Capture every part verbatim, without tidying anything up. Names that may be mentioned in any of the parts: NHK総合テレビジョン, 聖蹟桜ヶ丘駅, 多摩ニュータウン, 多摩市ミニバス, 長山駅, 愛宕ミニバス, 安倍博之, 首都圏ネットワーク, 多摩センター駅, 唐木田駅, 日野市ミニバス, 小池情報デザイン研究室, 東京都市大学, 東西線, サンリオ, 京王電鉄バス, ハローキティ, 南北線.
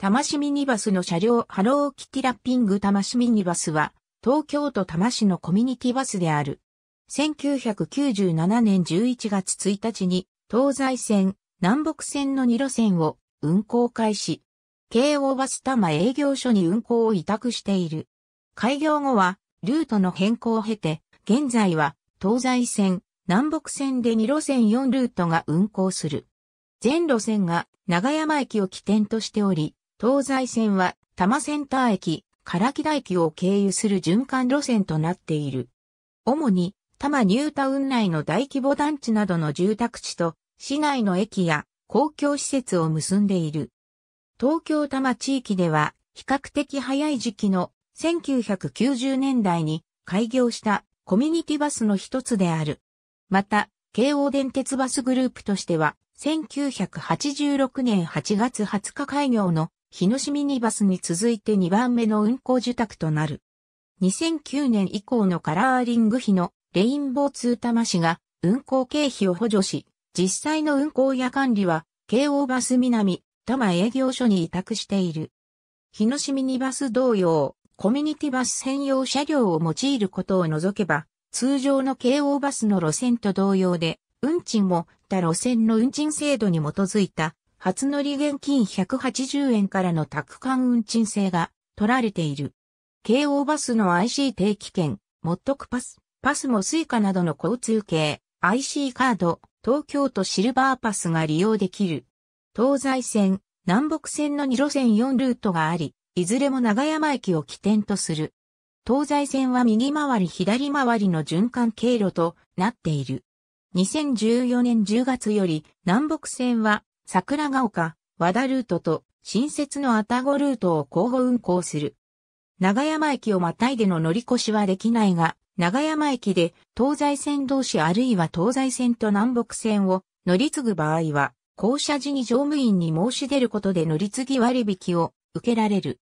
多摩市ミニバスの車両ハローキティラッピング多摩市ミニバスは東京都多摩市のコミュニティバスである。せんきゅうひゃくきゅうじゅうななねんじゅういちがつついたちに東西線、南北線のにろせんを運行開始。京王バス多摩営業所に運行を委託している。開業後はルートの変更を経て、現在は東西線、南北線でにろせんよんルートが運行する。全路線が長山駅を起点としており、東西線は多摩センター駅、唐木田駅を経由する循環路線となっている。主に多摩ニュータウン内の大規模団地などの住宅地と市内の駅や公共施設を結んでいる。東京多摩地域では比較的早い時期のせんきゅうひゃくきゅうじゅうねんだいに開業したコミュニティバスの一つである。また、京王電鉄バスグループとしては、せんきゅうひゃくはちじゅうろくねんはちがつはつか開業の日野市ミニバスに続いてにばんめの運行受託となる。にせんきゅうねん以降のカラーリング費のレインボー通多摩市が運行経費を補助し、実際の運行や管理は、京王バス南、多摩営業所に委託している。日野市ミニバス同様、コミュニティバス専用車両を用いることを除けば、通常の京王バスの路線と同様で、運賃も他路線の運賃制度に基づいた、初乗り現金ひゃくはちじゅうえんからの宅間運賃制が取られている。京王バスの アイシー 定期券、もっとくパス、パスもスイカなどの交通系、アイシー カード、東京都シルバーパスが利用できる。東西線、南北線のにろせんよんルートがあり、いずれも長山駅を起点とする。東西線は右回り左回りの循環経路となっている。にせんじゅうよねんじゅうがつより南北線は桜ヶ丘、和田ルートと新設の愛宕ルートを交互運行する。長山駅をまたいでの乗り越しはできないが、長山駅で東西線同士あるいは東西線と南北線を乗り継ぐ場合は、降車時に乗務員に申し出ることで乗り継ぎ割引を受けられる。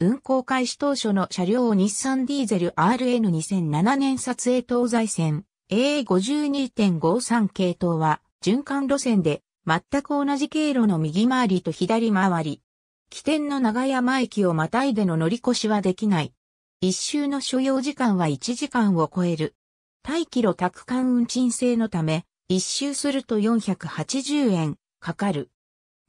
運行開始当初の車両を日産ディーゼル アールエヌにせんななねん撮影東西線 エーごじゅうにてんごさん 系統は循環路線で全く同じ経路の右回りと左回り。起点の長山駅をまたいでの乗り越しはできない。一周の所要時間はいちじかんを超える。対キロ宅間運賃制のため、一周するとよんひゃくはちじゅうえんかかる。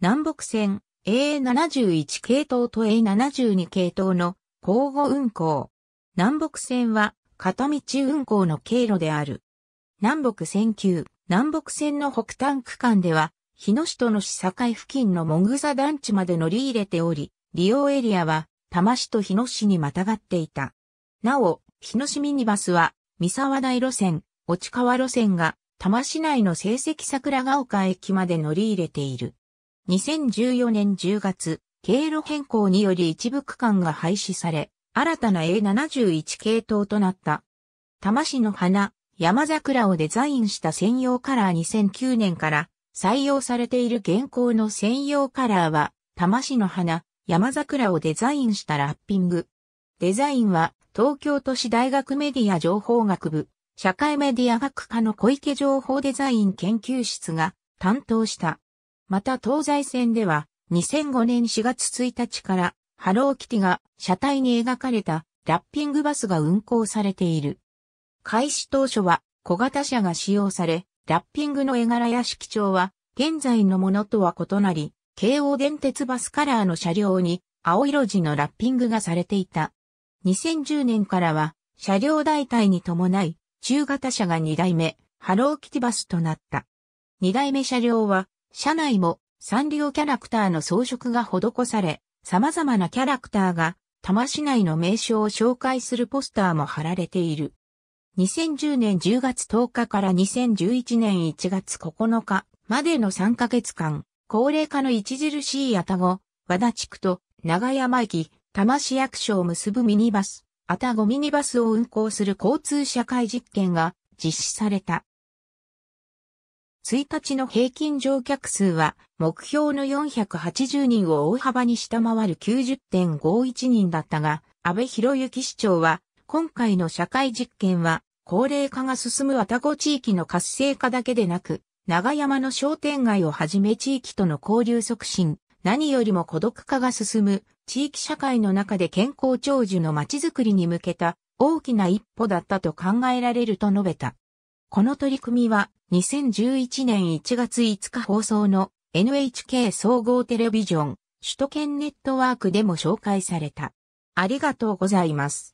南北線エーななじゅういちけいとうとエーななじゅうにけいとうの交互運行。南北線は片道運行の経路である。南北線級、南北線の北端区間では、日野市との市境付近のもぐさ団地まで乗り入れており、利用エリアは多摩市と日野市にまたがっていた。なお、日野市ミニバスは、三沢台路線、落川路線が多摩市内の聖蹟桜ヶ丘駅まで乗り入れている。にせんじゅうよねんじゅうがつ、経路変更により一部区間が廃止され、新たな エーななじゅういちけいとうとなった。多摩市の花、山桜をデザインした専用カラーにせんきゅうねんから採用されている現行の専用カラーは、多摩市の花、山桜をデザインしたラッピング。デザインは、東京都市大学メディア情報学部、社会メディア学科の小池情報デザイン研究室が担当した。また東西線ではにせんごねんしがつついたちからハローキティが車体に描かれたラッピングバスが運行されている。開始当初は小型車が使用され、ラッピングの絵柄や色調は現在のものとは異なり、京王電鉄バスカラーの車両に青色地のラッピングがされていた。にせんじゅうねんからは車両代替に伴い中型車がにだいめハローキティバスとなった。にだいめ車両は車内もサンリオキャラクターの装飾が施され、様々なキャラクターが多摩市内の名所を紹介するポスターも貼られている。にせんじゅうねんじゅうがつとおかからにせんじゅういちねんいちがつここのかまでのさんかげつかん、高齢化の著しい愛宕、和田地区と長山駅、多摩市役所を結ぶミニバス、愛宕ミニバスを運行する交通社会実験が実施された。ついたちの平均乗客数は目標のよんひゃくはちじゅうにんを大幅に下回る きゅうじゅってんごいちにんだったが、安倍博之市長は、今回の社会実験は、高齢化が進む愛宕地域の活性化だけでなく、長山の商店街をはじめ地域との交流促進、何よりも孤独化が進む地域社会の中で健康長寿の街づくりに向けた大きな一歩だったと考えられると述べた。この取り組みはにせんじゅういちねんいちがついつか放送の エヌエイチケー 総合テレビジョン首都圏ネットワークでも紹介された。ありがとうございます。